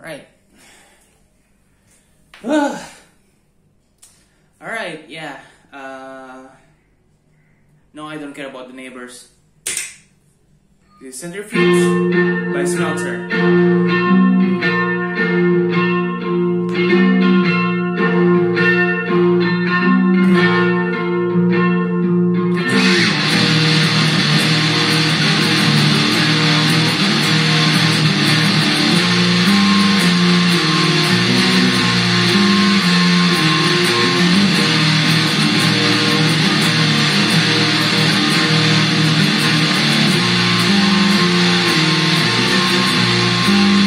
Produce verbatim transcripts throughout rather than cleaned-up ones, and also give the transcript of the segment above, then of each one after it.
All right. All right, yeah. Uh, no, I don't care about the neighbors. The Centrifuge by Smelter. Thank you.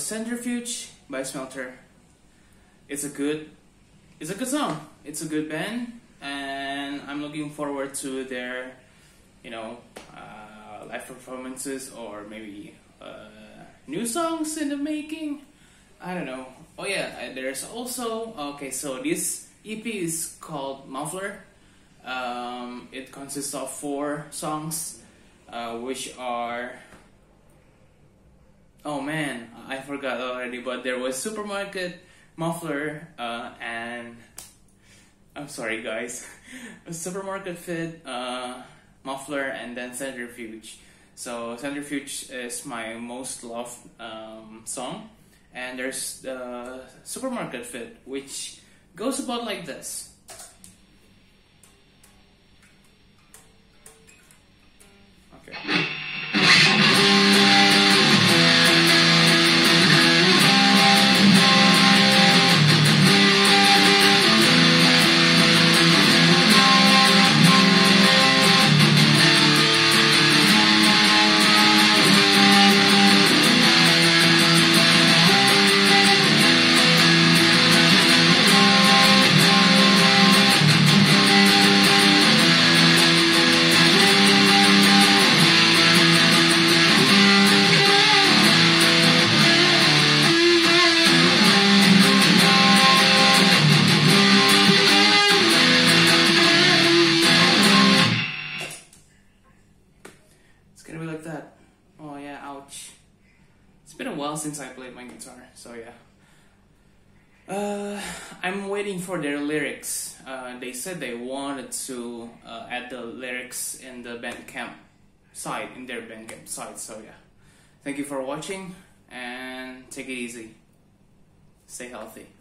was Centrifuge by Smelter. It's a good, it's a good song. It's a good band, and I'm looking forward to their, you know, uh, live performances or maybe uh, new songs in the making. I don't know. Oh yeah, there's also okay. So this E P is called Muffler. Um, it consists of four songs, uh, which are. Oh man, I forgot already. But there was Supermarket, Muffler, uh, and I'm sorry guys, Supermarket Fit, uh, Muffler, and then Centrifuge. So Centrifuge is my most loved um, song, and there's the Supermarket Fit, which goes about like this. Okay. Oh yeah, ouch. It's been a while since I played my guitar, so yeah. Uh, I'm waiting for their lyrics. Uh, they said they wanted to uh, add the lyrics in the Bandcamp side, in their Bandcamp side, so yeah. Thank you for watching, and take it easy. Stay healthy.